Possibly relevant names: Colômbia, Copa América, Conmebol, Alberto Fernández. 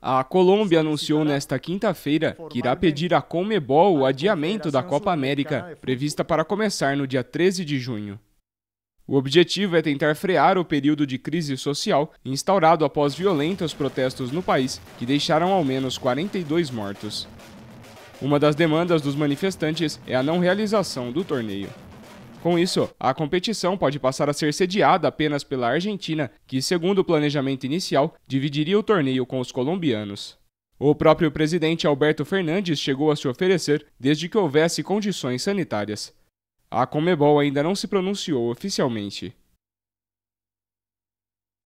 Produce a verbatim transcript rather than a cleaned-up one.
A Colômbia anunciou nesta quinta-feira que irá pedir à Conmebol o adiamento da Copa América, prevista para começar no dia treze de junho. O objetivo é tentar frear o período de crise social instaurado após violentos protestos no país, que deixaram ao menos quarenta e dois mortos. Uma das demandas dos manifestantes é a não realização do torneio. Com isso, a competição pode passar a ser sediada apenas pela Argentina, que, segundo o planejamento inicial, dividiria o torneio com os colombianos. O próprio presidente Alberto Fernández chegou a se oferecer desde que houvesse condições sanitárias. A Conmebol ainda não se pronunciou oficialmente.